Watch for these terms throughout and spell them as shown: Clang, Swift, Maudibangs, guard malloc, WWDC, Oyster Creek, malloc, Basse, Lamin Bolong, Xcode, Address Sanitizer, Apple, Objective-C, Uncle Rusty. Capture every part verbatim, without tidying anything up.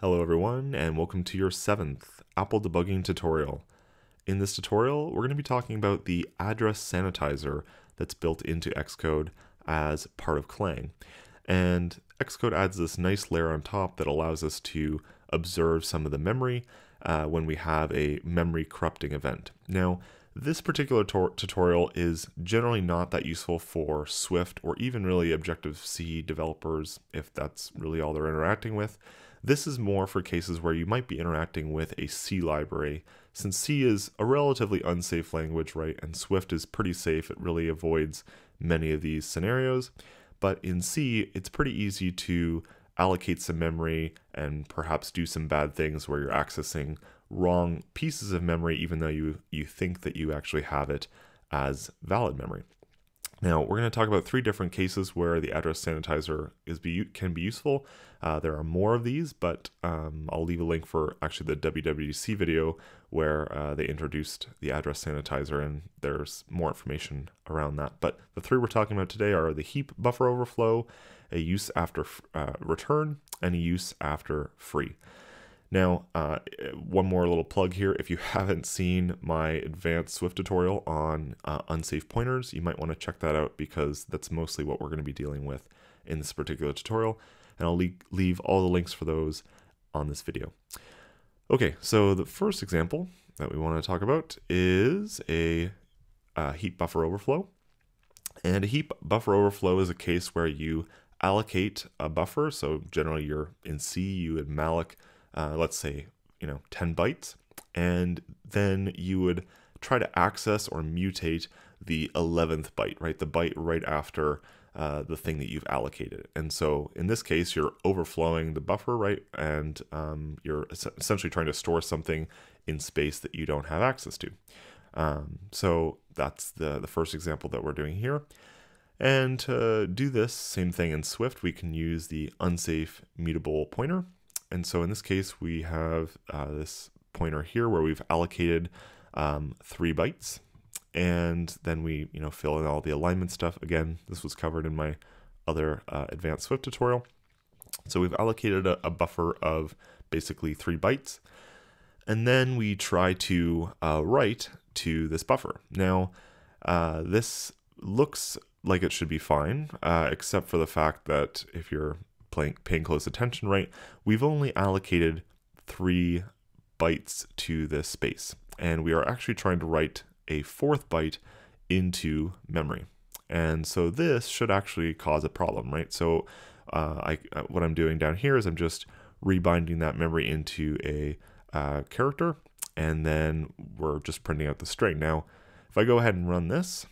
Hello everyone, and welcome to your seventh Apple debugging tutorial. In this tutorial, we're going to be talking about the address sanitizer that's built into Xcode as part of Clang. And Xcode adds this nice layer on top that allows us to observe some of the memory uh, when we have a memory corrupting event. Now, this particular tutorial is generally not that useful for Swift or even really Objective-C developers, if that's really all they're interacting with. This is more for cases where you might be interacting with a C library, since C is a relatively unsafe language, right? And Swift is pretty safe. It really avoids many of these scenarios. But in C, it's pretty easy to allocate some memory and perhaps do some bad things where you're accessing wrong pieces of memory, even though you, you think that you actually have it as valid memory. Now, we're going to talk about three different cases where the address sanitizer is be, can be useful. Uh, there are more of these, but um, I'll leave a link for actually the W W D C video where uh, they introduced the address sanitizer, and there's more information around that. But the three we're talking about today are the heap buffer overflow, a use after uh, return, and a use after free. Now, uh, one more little plug here. If you haven't seen my advanced Swift tutorial on uh, unsafe pointers, you might want to check that out because that's mostly what we're going to be dealing with in this particular tutorial. And I'll le leave all the links for those on this video. Okay, so the first example that we want to talk about is a, a heap buffer overflow. And a heap buffer overflow is a case where you allocate a buffer. So generally you're in C, you would malloc, Uh, let's say, you know, ten bytes, and then you would try to access or mutate the eleventh byte, right? The byte right after uh, the thing that you've allocated. And so in this case, you're overflowing the buffer, right? And um, you're essentially trying to store something in space that you don't have access to. Um, so that's the, the first example that we're doing here. And to do this same thing in Swift, we can use the unsafe mutable pointer. And so in this case, we have uh, this pointer here where we've allocated um, three bytes, and then we, you know, fill in all the alignment stuff. Again, this was covered in my other uh, advanced Swift tutorial. So we've allocated a, a buffer of basically three bytes, and then we try to uh, write to this buffer. Now, uh, this looks like it should be fine, uh, except for the fact that if you're paying close attention, right, we've only allocated three bytes to this space, and we are actually trying to write a fourth byte into memory. And so this should actually cause a problem, right? So uh, I, what I'm doing down here is I'm just rebinding that memory into a uh, character, and then we're just printing out the string. Now, if I go ahead and run this,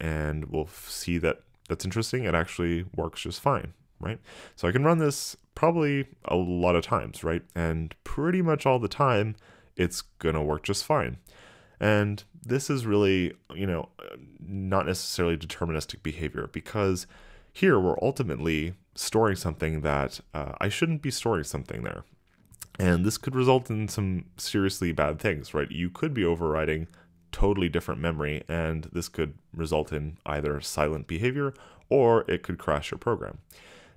and we'll see that that's interesting, it actually works just fine. Right? So I can run this probably a lot of times, right? And pretty much all the time, it's gonna work just fine. And this is really, you know, not necessarily deterministic behavior, because here we're ultimately storing something that uh, I shouldn't be storing something there. And this could result in some seriously bad things, right? You could be overriding totally different memory, and this could result in either silent behavior or it could crash your program.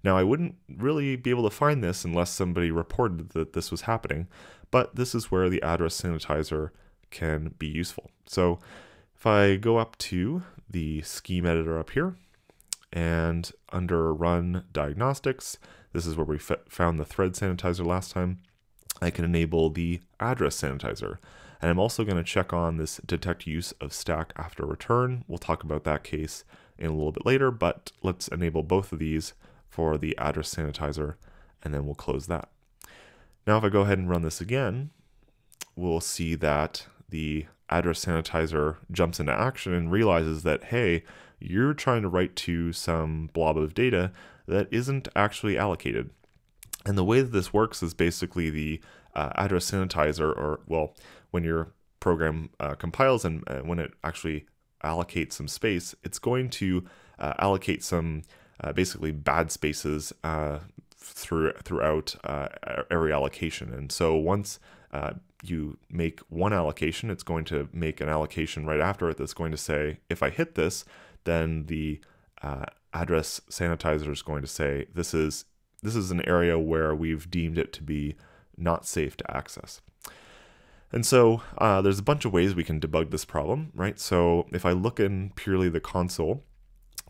Now, I wouldn't really be able to find this unless somebody reported that this was happening, but this is where the address sanitizer can be useful. So if I go up to the scheme editor up here and under run diagnostics, this is where we found the thread sanitizer last time, I can enable the address sanitizer. And I'm also going to check on this detect use of stack after return. We'll talk about that case in a little bit later, but let's enable both of these for the address sanitizer, and then we'll close that. Now, if I go ahead and run this again, we'll see that the address sanitizer jumps into action and realizes that, hey, you're trying to write to some blob of data that isn't actually allocated. And the way that this works is basically the uh, address sanitizer, or, well, when your program uh, compiles and uh, when it actually allocates some space, it's going to uh, allocate some Uh, basically bad spaces uh, through, throughout uh, every allocation. And so once uh, you make one allocation, it's going to make an allocation right after it that's going to say, if I hit this, then the uh, address sanitizer is going to say, this is This is an area where we've deemed it to be not safe to access. And so uh, there's a bunch of ways we can debug this problem, right? So if I look in purely the console,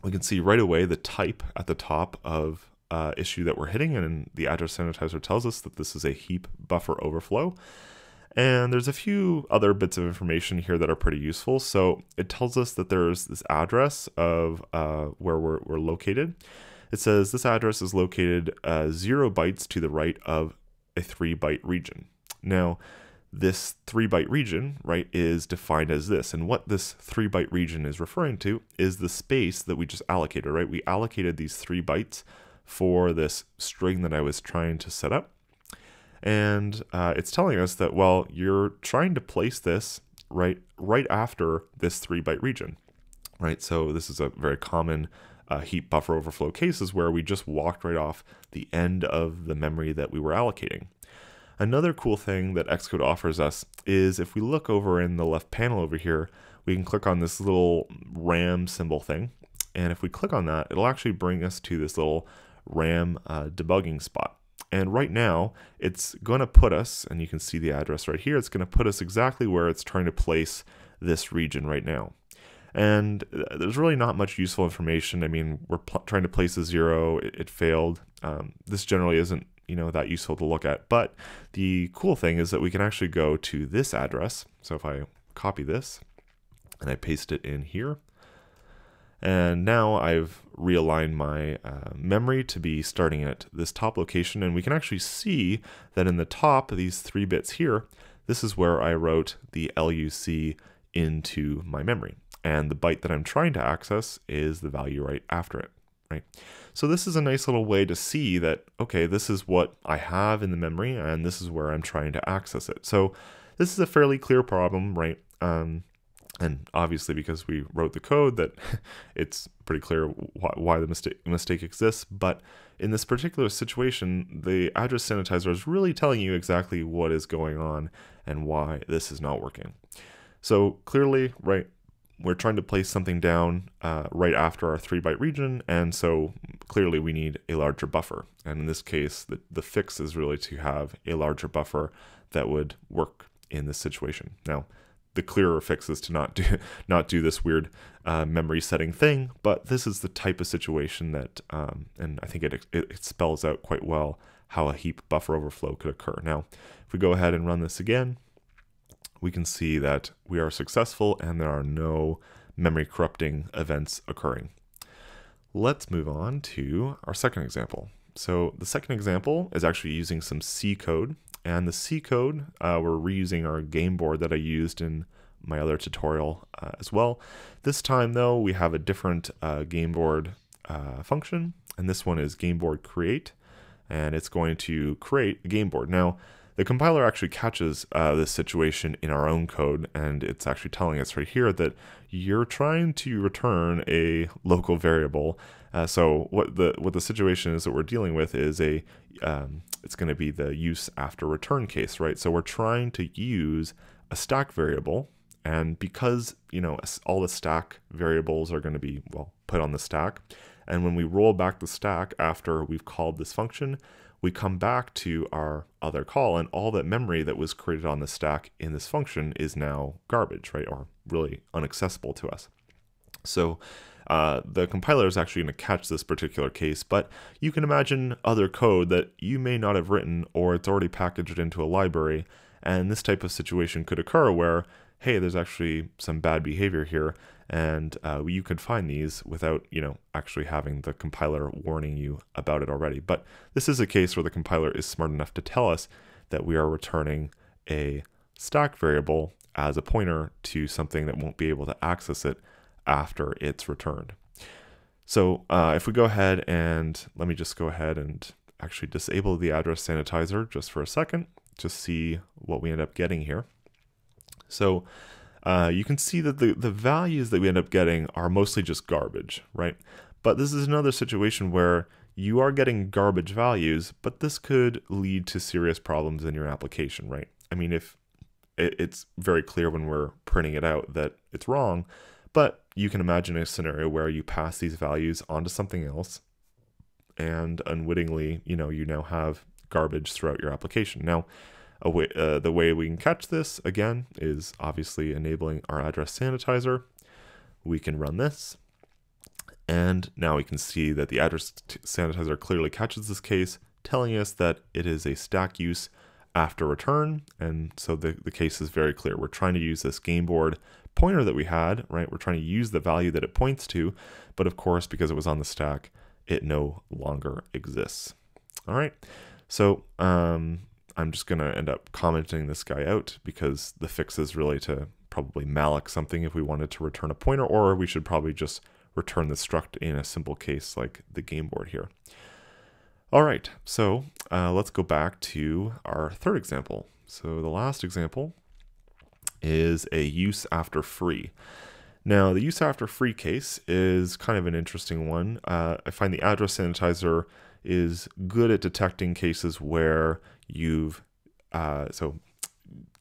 we can see right away the type at the top of uh, issue that we're hitting, and the address sanitizer tells us that this is a heap buffer overflow. And there's a few other bits of information here that are pretty useful. So it tells us that there's this address of uh, where we're, we're located. It says this address is located uh, zero bytes to the right of a three byte region. Now, this three byte region, right, is defined as this. And what this three byte region is referring to is the space that we just allocated, right? We allocated these three bytes for this string that I was trying to set up. And uh, it's telling us that, well, you're trying to place this right right after this three byte region, right? So this is a very common uh, heap buffer overflow cases where we just walked right off the end of the memory that we were allocating. Another cool thing that Xcode offers us is if we look over in the left panel over here, we can click on this little RAM symbol thing. And if we click on that, it'll actually bring us to this little RAM uh, debugging spot. And right now, it's going to put us, and you can see the address right here, it's going to put us exactly where it's trying to place this region right now. And there's really not much useful information. I mean, we're trying to place a zero, it, it failed. Um, this generally isn't, you know, that useful to look at. But the cool thing is that we can actually go to this address. So if I copy this and I paste it in here, and now I've realigned my uh, memory to be starting at this top location. And we can actually see that in the top of these three bits here, this is where I wrote the L U C into my memory. And the byte that I'm trying to access is the value right after it, right? So this is a nice little way to see that, okay, this is what I have in the memory and this is where I'm trying to access it. So this is a fairly clear problem, right? Um, And obviously, because we wrote the code, that it's pretty clear why, why the mistake, mistake exists. But in this particular situation, the address sanitizer is really telling you exactly what is going on and why this is not working. So clearly, right, we're trying to place something down uh, right after our three byte region. And so clearly we need a larger buffer. And in this case, the, the fix is really to have a larger buffer that would work in this situation. Now, the clearer fix is to not do not do this weird uh, memory setting thing, but this is the type of situation that, um, and I think it, it, it spells out quite well how a heap buffer overflow could occur. Now, if we go ahead and run this again, we can see that we are successful and there are no memory corrupting events occurring. Let's move on to our second example. So the second example is actually using some C code. And the C code, uh, we're reusing our game board that I used in my other tutorial uh, as well. This time though, we have a different uh, game board uh, function, and this one is game board create, and it's going to create a game board. Now, the compiler actually catches uh, this situation in our own code, and it's actually telling us right here that you're trying to return a local variable. Uh, so what the what the situation is that we're dealing with is a um, it's going to be the use after return case, right? So we're trying to use a stack variable, and because you know all the stack variables are going to be well put on the stack, and when we roll back the stack after we've called this function, we come back to our other call, and all that memory that was created on the stack in this function is now garbage, right? Or really inaccessible to us. So uh, the compiler is actually going to catch this particular case, but you can imagine other code that you may not have written, or it's already packaged into a library, and this type of situation could occur where, hey, there's actually some bad behavior here, and uh, you can find these without, you know, actually having the compiler warning you about it already. But this is a case where the compiler is smart enough to tell us that we are returning a stack variable as a pointer to something that won't be able to access it after it's returned. So uh, if we go ahead and let me just go ahead and actually disable the address sanitizer just for a second to see what we end up getting here. So uh, you can see that the, the values that we end up getting are mostly just garbage, right? But this is another situation where you are getting garbage values, but this could lead to serious problems in your application, right? I mean, if it, it's very clear when we're printing it out that it's wrong, but you can imagine a scenario where you pass these values onto something else, and unwittingly, you know, you now have garbage throughout your application. Now, a way, uh, the way we can catch this, again, is obviously enabling our address sanitizer. We can run this, and now we can see that the address sanitizer clearly catches this case, telling us that it is a stack use after return, and so the, the case is very clear. We're trying to use this game board pointer that we had, right? We're trying to use the value that it points to, but of course, because it was on the stack, it no longer exists. All right, so um, I'm just gonna end up commenting this guy out because the fix is really to probably malloc something if we wanted to return a pointer, or we should probably just return the struct in a simple case like the game board here. All right, so uh, let's go back to our third example. So the last example is a use after free. Now the use after free case is kind of an interesting one. Uh, I find the address sanitizer is good at detecting cases where you've, uh, so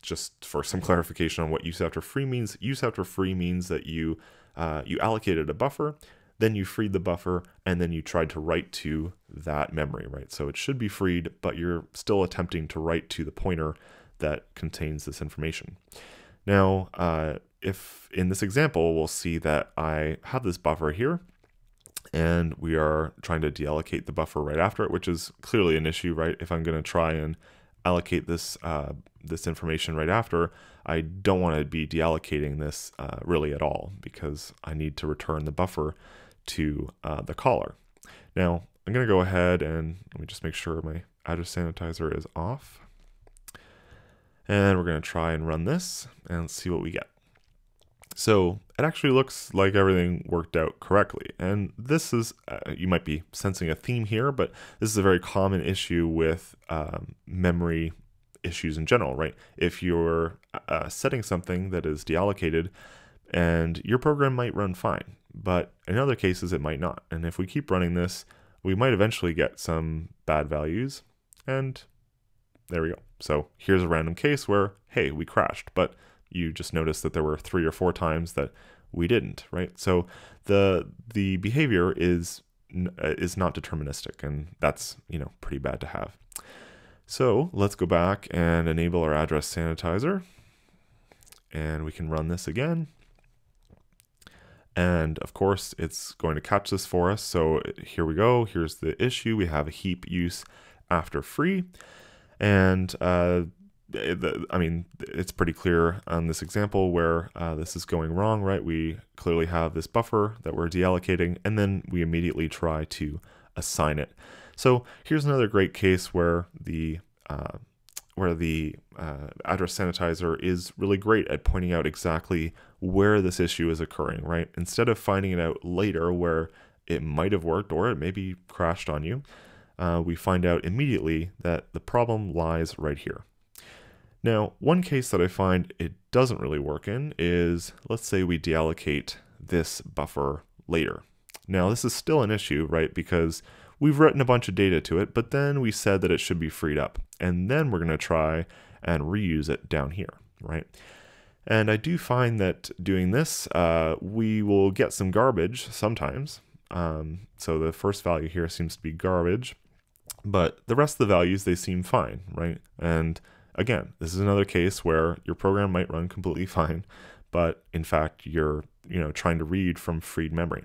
just for some clarification on what use after free means, use after free means that you, uh, you allocated a buffer, then you freed the buffer, and then you tried to write to that memory, right? So it should be freed, but you're still attempting to write to the pointer that contains this information. Now, uh, if in this example, we'll see that I have this buffer here, and we are trying to deallocate the buffer right after it, which is clearly an issue, right? If I'm gonna try and allocate this, uh, this information right after, I don't wanna be deallocating this uh, really at all, because I need to return the buffer to uh, the caller. Now, I'm gonna go ahead and let me just make sure my address sanitizer is off. And we're gonna try and run this and see what we get. So it actually looks like everything worked out correctly. And this is, uh, you might be sensing a theme here, but this is a very common issue with um, memory issues in general, right? If you're uh, setting something that is deallocated, and your program might run fine, but in other cases it might not. And if we keep running this, we might eventually get some bad values, and there we go. So here's a random case where, hey, we crashed, but you just noticed that there were three or four times that we didn't, right? So the the behavior is is not deterministic, and that's, you know, pretty bad to have. So let's go back and enable our address sanitizer, and we can run this again. And of course, it's going to catch this for us. So here we go. Here's the issue. We have a heap use after free. And uh, the, I mean, it's pretty clear on this example where uh, this is going wrong, right? We clearly have this buffer that we're deallocating, and then we immediately try to assign it. So here's another great case where the uh, where the uh, address sanitizer is really great at pointing out exactly where this issue is occurring, right? Instead of finding it out later where it might have worked or it maybe crashed on you, uh, we find out immediately that the problem lies right here. Now, one case that I find it doesn't really work in is, let's say we deallocate this buffer later. Now, this is still an issue, right? Because we've written a bunch of data to it, but then we said that it should be freed up. And then we're gonna try and reuse it down here, right? And I do find that doing this, uh, we will get some garbage sometimes. Um, so the first value here seems to be garbage, but the rest of the values, they seem fine, right? And again, this is another case where your program might run completely fine, but in fact, you're you know trying to read from freed memory.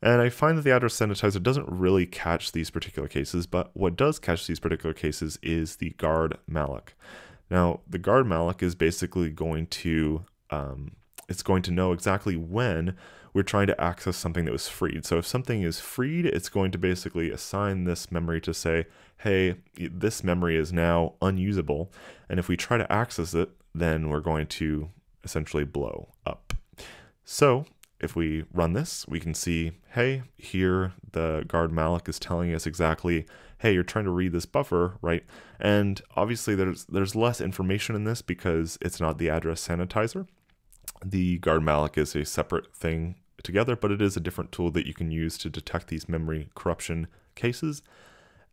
And I find that the address sanitizer doesn't really catch these particular cases, but what does catch these particular cases is the guard malloc. Now, the guard malloc is basically going to, um, it's going to know exactly when we're trying to access something that was freed. So if something is freed, it's going to basically assign this memory to say, hey, this memory is now unusable. And if we try to access it, then we're going to essentially blow up. So if we run this, we can see, hey, here the guard malloc is telling us exactly, hey, you're trying to read this buffer, right? And obviously there's there's less information in this because it's not the address sanitizer. The guard malloc is a separate thing together, but it is a different tool that you can use to detect these memory corruption cases.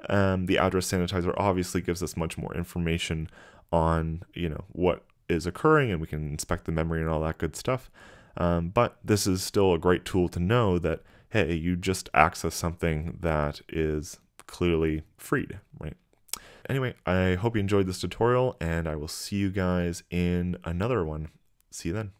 Um, the address sanitizer obviously gives us much more information on, you know, what is occurring, and we can inspect the memory and all that good stuff. Um, but this is still a great tool to know that, hey, you just access something that is clearly freed, right? Anyway, I hope you enjoyed this tutorial, and I will see you guys in another one. See you then.